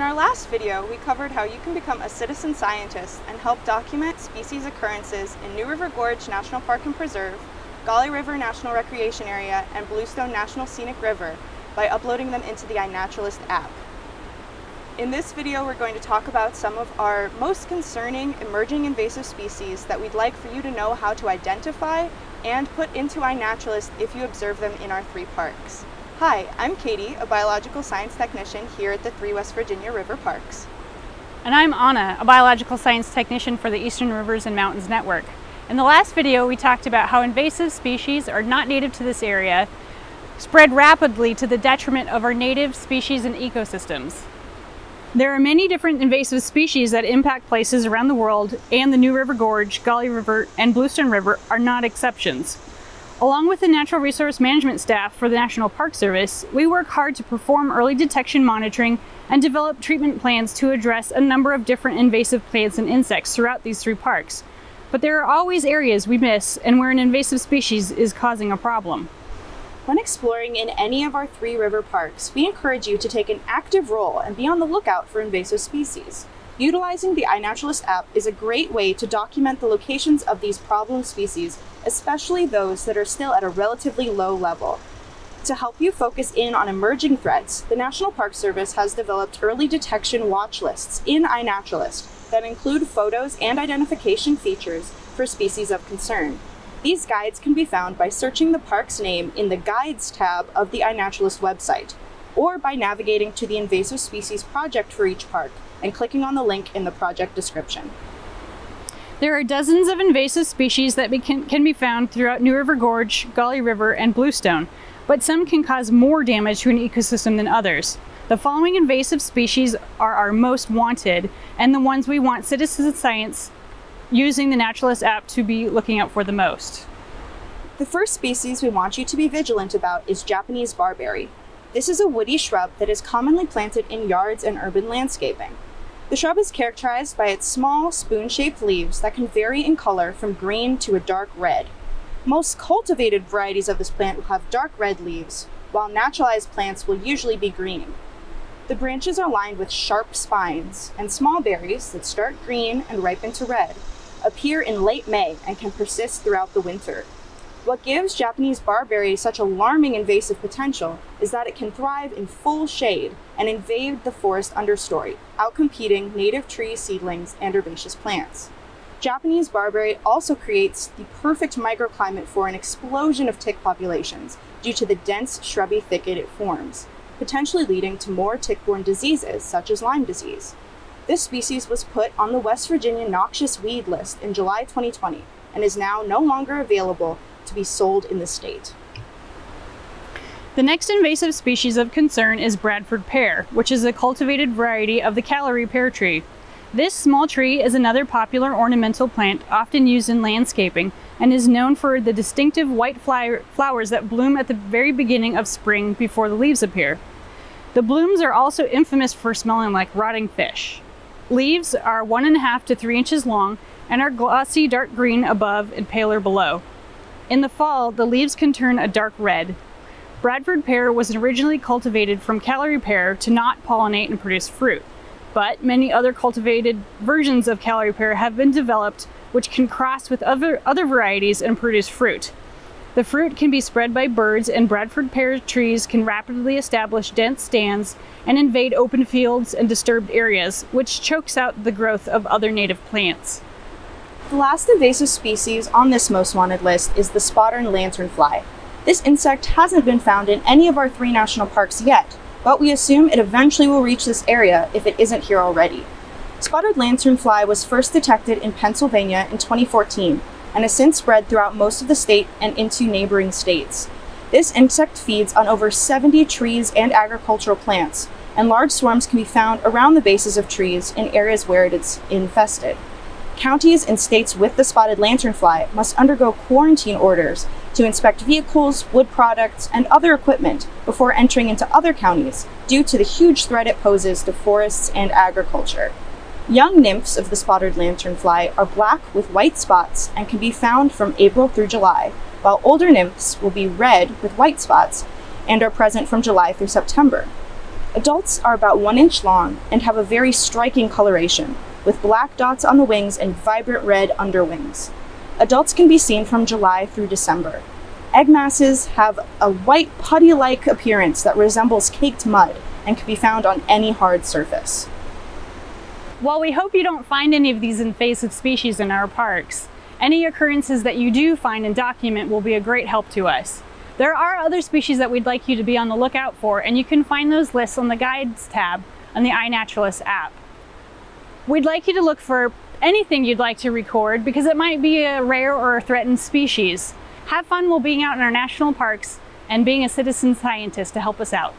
In our last video, we covered how you can become a citizen scientist and help document species occurrences in New River Gorge National Park and Preserve, Gauley River National Recreation Area, and Bluestone National Scenic River by uploading them into the iNaturalist app. In this video, we're going to talk about some of our most concerning emerging invasive species that we'd like for you to know how to identify and put into iNaturalist if you observe them in our three parks. Hi, I'm Katie, a biological science technician here at the three West Virginia River Parks. And I'm Anna, a biological science technician for the Eastern Rivers and Mountains Network. In the last video, we talked about how invasive species are not native to this area, spread rapidly to the detriment of our native species and ecosystems. There are many different invasive species that impact places around the world, and the New River Gorge, Gauley River, and Bluestone River are not exceptions. Along with the Natural Resource Management staff for the National Park Service, we work hard to perform early detection monitoring and develop treatment plans to address a number of different invasive plants and insects throughout these three parks. But there are always areas we miss and where an invasive species is causing a problem. When exploring in any of our three river parks, we encourage you to take an active role and be on the lookout for invasive species. Utilizing the iNaturalist app is a great way to document the locations of these problem species, especially those that are still at a relatively low level. To help you focus in on emerging threats, the National Park Service has developed early detection watch lists in iNaturalist that include photos and identification features for species of concern. These guides can be found by searching the park's name in the Guides tab of the iNaturalist website, or by navigating to the Invasive Species Project for each park and clicking on the link in the project description. There are dozens of invasive species that can be found throughout New River Gorge, Gauley River, and Bluestone, but some can cause more damage to an ecosystem than others. The following invasive species are our most wanted and the ones we want citizen science using the Naturalist app to be looking out for the most. The first species we want you to be vigilant about is Japanese barberry. This is a woody shrub that is commonly planted in yards and urban landscaping. The shrub is characterized by its small, spoon-shaped leaves that can vary in color from green to a dark red. Most cultivated varieties of this plant will have dark red leaves, while naturalized plants will usually be green. The branches are lined with sharp spines, and small berries that start green and ripen to red appear in late May and can persist throughout the winter. What gives Japanese barberry such alarming invasive potential is that it can thrive in full shade and invade the forest understory, outcompeting native tree seedlings and herbaceous plants. Japanese barberry also creates the perfect microclimate for an explosion of tick populations due to the dense shrubby thicket it forms, potentially leading to more tick-borne diseases such as Lyme disease. This species was put on the West Virginia noxious weed list in July 2020 and is now no longer available to be sold in the state. The next invasive species of concern is Bradford pear, which is a cultivated variety of the Callery pear tree. This small tree is another popular ornamental plant often used in landscaping and is known for the distinctive white flowers that bloom at the very beginning of spring before the leaves appear. The blooms are also infamous for smelling like rotting fish. Leaves are 1.5 to 3 inches long and are glossy dark green above and paler below. In the fall, the leaves can turn a dark red. Bradford pear was originally cultivated from Callery pear to not pollinate and produce fruit, but many other cultivated versions of Callery pear have been developed which can cross with other varieties and produce fruit. The fruit can be spread by birds, and Bradford pear trees can rapidly establish dense stands and invade open fields and disturbed areas, which chokes out the growth of other native plants. The last invasive species on this most wanted list is the spotted lanternfly. This insect hasn't been found in any of our three national parks yet, but we assume it eventually will reach this area if it isn't here already. Spotted lanternfly was first detected in Pennsylvania in 2014 and has since spread throughout most of the state and into neighboring states. This insect feeds on over 70 trees and agricultural plants, and large swarms can be found around the bases of trees in areas where it is infested. Counties and states with the spotted lanternfly must undergo quarantine orders to inspect vehicles, wood products, and other equipment before entering into other counties due to the huge threat it poses to forests and agriculture. Young nymphs of the spotted lanternfly are black with white spots and can be found from April through July, while older nymphs will be red with white spots and are present from July through September. Adults are about 1 inch long and have a very striking coloration, with black dots on the wings and vibrant red underwings. Adults can be seen from July through December. Egg masses have a white putty-like appearance that resembles caked mud and can be found on any hard surface. While we hope you don't find any of these invasive species in our parks, any occurrences that you do find and document will be a great help to us. There are other species that we'd like you to be on the lookout for, and you can find those lists on the Guides tab on the iNaturalist app. We'd like you to look for anything you'd like to record because it might be a rare or a threatened species. Have fun while being out in our national parks and being a citizen scientist to help us out.